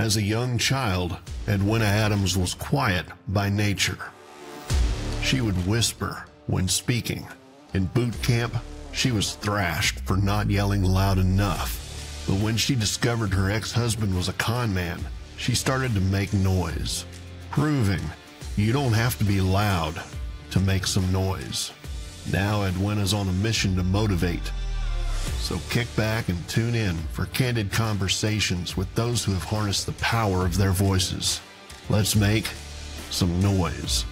As a young child, Edwina Adams was quiet by nature. She would whisper when speaking. In boot camp, she was thrashed for not yelling loud enough. But when she discovered her ex-husband was a con man, she started to make noise, proving you don't have to be loud to make some noise. Now Edwina's on a mission to motivate. So kick back and tune in for candid conversations with those who have harnessed the power of their voices. Let's make some noise.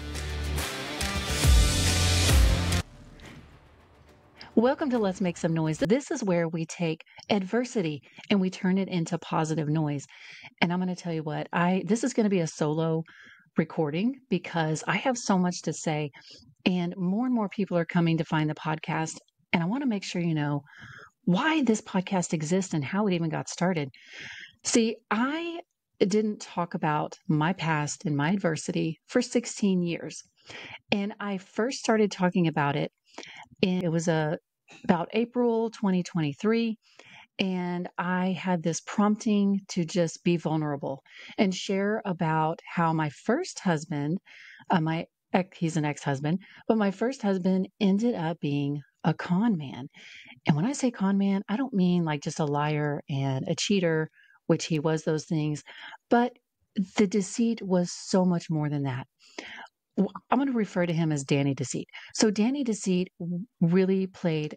Welcome to Let's Make Some Noise. This is where we take adversity and we turn it into positive noise. And I'm going to tell you what, this is going to be a solo recording because I have so much to say, and more people are coming to find the podcast. And I want to make sure you know why this podcast exists and how it even got started. See, I didn't talk about my past and my adversity for 16 years. And I first started talking about it, and it was about April 2023. And I had this prompting to just be vulnerable and share about how my first husband, he's an ex-husband, but my first husband ended up being a con man. And when I say con man, I don't mean like just a liar and a cheater, which he was those things, but the deceit was so much more than that. I'm going to refer to him as Danny Deceit. So Danny Deceit really played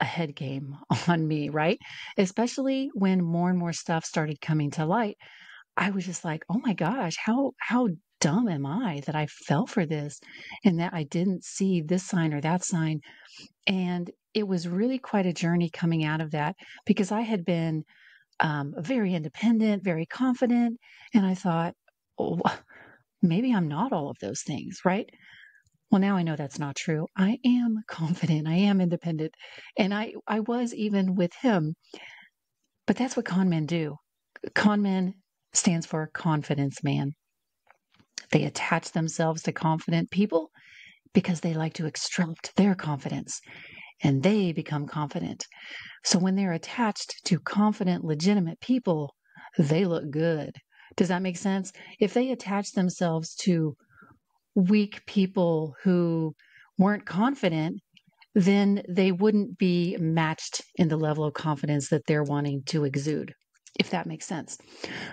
a head game on me, right? Especially when more and more stuff started coming to light. I was just like, oh my gosh, how dumb am I that I fell for this and that I didn't see this sign or that sign. And it was really quite a journey coming out of that, because I had been very independent, very confident. And I thought, oh, maybe I'm not all of those things, right? Well, now I know that's not true. I am confident. I am independent. And I was even with him. But that's what con men do. Con men stands for confidence man. They attach themselves to confident people because they like to extract their confidence, and they become confident. So when they're attached to confident, legitimate people, they look good. Does that make sense? If they attach themselves to weak people who weren't confident, then they wouldn't be matched in the level of confidence that they're wanting to exude, if that makes sense.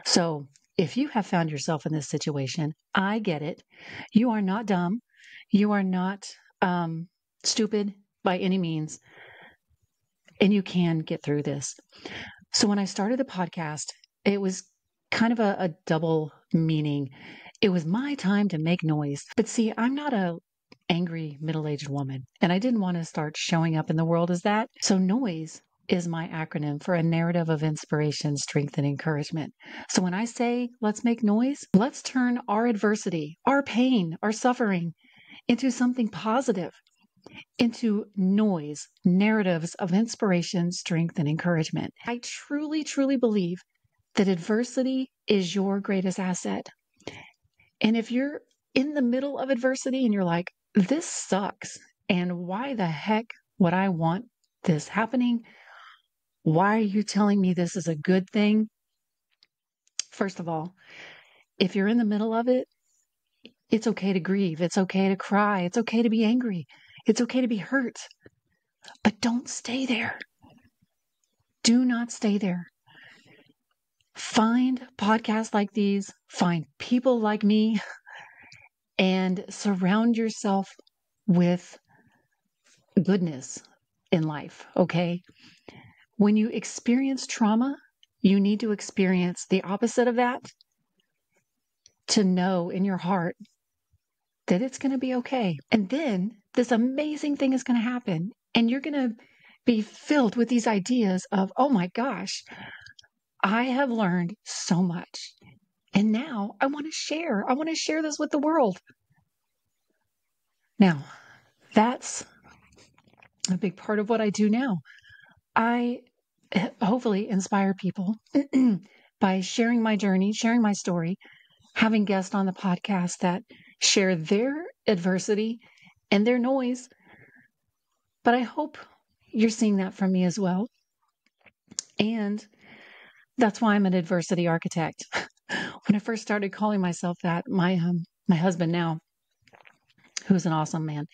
So if you have found yourself in this situation, I get it. You are not dumb. You are not stupid by any means, and you can get through this. So when I started the podcast, it was kind of a double meaning. It was my time to make noise. But see, I'm not an angry middle-aged woman, and I didn't want to start showing up in the world as that. So noise is my acronym for a narrative of inspiration, strength, and encouragement. So when I say, let's make noise, let's turn our adversity, our pain, our suffering into something positive, into noise, narratives of inspiration, strength, and encouragement. I truly, truly believe that adversity is your greatest asset. And if you're in the middle of adversity and you're like, this sucks, and why the heck would I want this happening? Why are you telling me this is a good thing? First of all, if you're in the middle of it, it's okay to grieve. It's okay to cry. It's okay to be angry. It's okay to be hurt. But don't stay there. Do not stay there. Find podcasts like these. Find people like me. And surround yourself with goodness in life, okay? When you experience trauma, you need to experience the opposite of that to know in your heart that it's going to be okay. And then this amazing thing is going to happen, and you're going to be filled with these ideas of, oh my gosh, I have learned so much. And now I want to share. I want to share this with the world. Now, that's a big part of what I do now. I hopefully inspire people by sharing my journey, sharing my story, having guests on the podcast that share their adversity and their noise. But I hope you're seeing that from me as well. And that's why I'm an adversity architect. when I first started calling myself that, my husband now, who's an awesome man,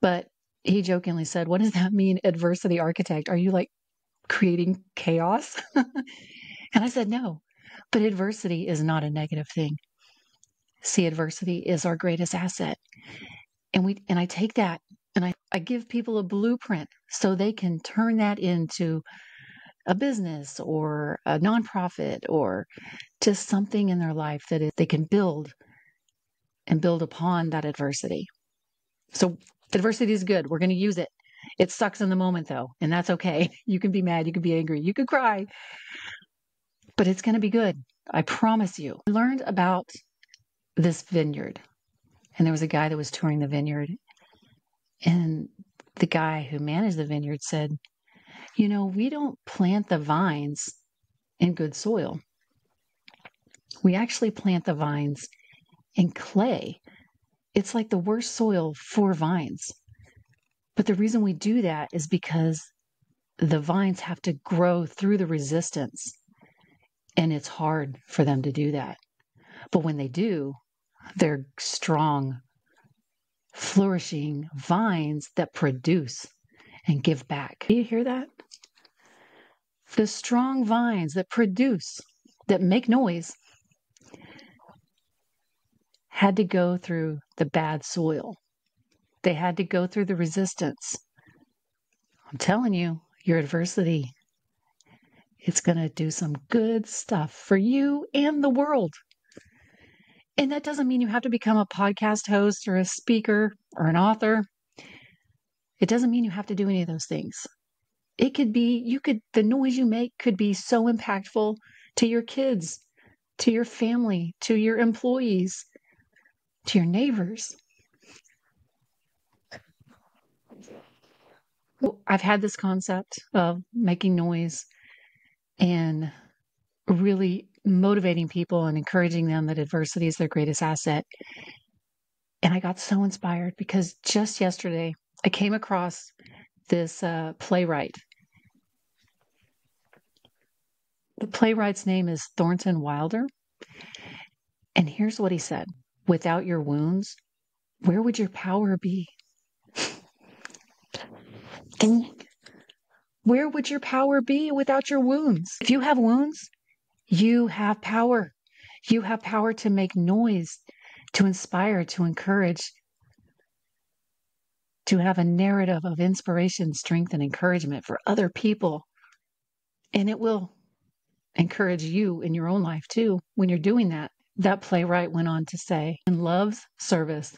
but he jokingly said, "What does that mean, adversity architect? Are you like creating chaos?" And I said, "No, but adversity is not a negative thing. See, adversity is our greatest asset." And I take that and I give people a blueprint so they can turn that into a business or a nonprofit or just something in their life that they can build and build upon that adversity. So adversity is good. We're going to use it. It sucks in the moment though, and that's okay. You can be mad, you can be angry, you can cry, but it's going to be good. I promise you. I learned about this vineyard, and there was a guy that was touring the vineyard, and the guy who managed the vineyard said, "You know, we don't plant the vines in good soil. We actually plant the vines in clay. It's like the worst soil for vines. But the reason we do that is because the vines have to grow through the resistance, and it's hard for them to do that. But when they do, they're strong, flourishing vines that produce and give back." Do you hear that? The strong vines that produce, that make noise, had to go through the bad soil. They had to go through the resistance. I'm telling you, your adversity, it's going to do some good stuff for you and the world. And that doesn't mean you have to become a podcast host or a speaker or an author. It doesn't mean you have to do any of those things. It could be, the noise you make could be so impactful to your kids, to your family, to your employees, to your neighbors. I've had this concept of making noise and really motivating people and encouraging them that adversity is their greatest asset. And I got so inspired because just yesterday I came across this playwright. The playwright's name is Thornton Wilder. And here's what he said: "Without your wounds, where would your power be?" And where would your power be without your wounds? If you have wounds, you have power. You have power to make noise, to inspire, to encourage, to have a narrative of inspiration, strength, and encouragement for other people. And it will encourage you in your own life too when you're doing that. That playwright went on to say, "In love's service,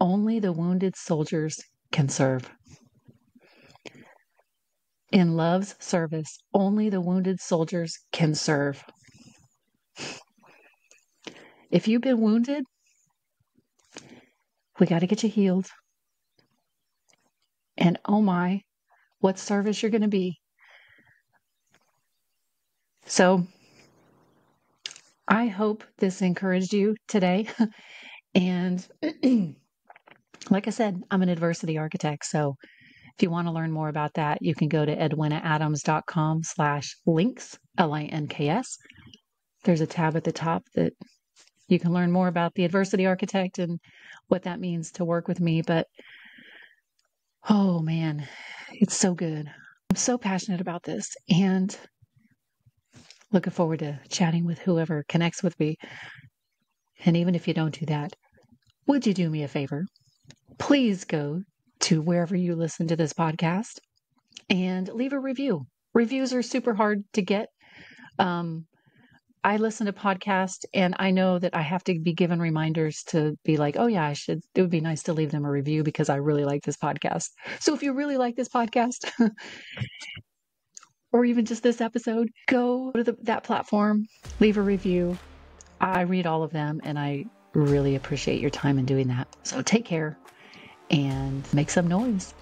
only the wounded soldiers can serve." In love's service, only the wounded soldiers can serve. If you've been wounded, we got to get you healed. And oh my, what service you're going to be. So I hope this encouraged you today. And like I said, I'm an adversity architect. So if you want to learn more about that, you can go to edwinaadams.com/links, LINKS. There's a tab at the top that you can learn more about the adversity architect and what that means to work with me. But oh man, it's so good. I'm so passionate about this and looking forward to chatting with whoever connects with me. And even if you don't do that, would you do me a favor? Please go to wherever you listen to this podcast and leave a review. Reviews are super hard to get. I listen to podcasts and I know that I have to be given reminders to be like, oh yeah, it would be nice to leave them a review because I really like this podcast. So if you really like this podcast or even just this episode, go to that platform, leave a review. I read all of them and I really appreciate your time in doing that. So take care. And make some noise.